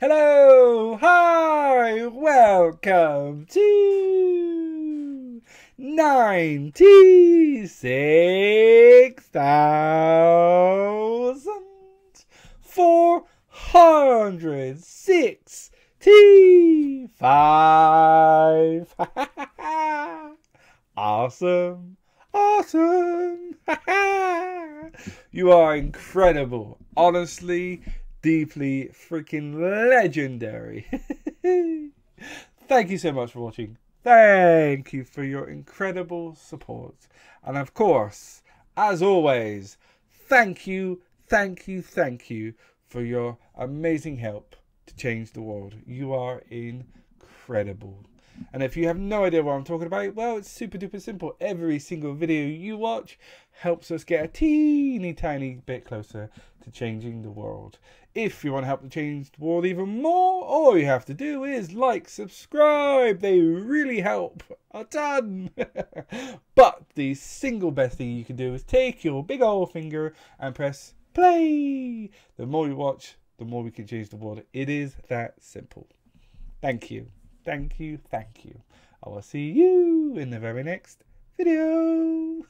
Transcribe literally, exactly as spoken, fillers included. Hello, hi, welcome to ninety-six thousand four hundred sixty-five. Awesome, awesome. You are incredible, honestly. Deeply freaking legendary. Thank you so much for watching. Thank you for your incredible support. And of course, as always, thank you, thank you, thank you for your amazing help to change the world. You are incredible. And if you have no idea what I'm talking about, well, it's super duper simple. Every single video you watch helps us get a teeny tiny bit closer to changing the world. If you want to help to change the world even more, all you have to do is like, subscribe. They really help a ton. But the single best thing you can do is take your big old finger and press play. The more you watch, the more we can change the world. It is that simple. Thank you. Thank you, thank you. I will see you in the very next video.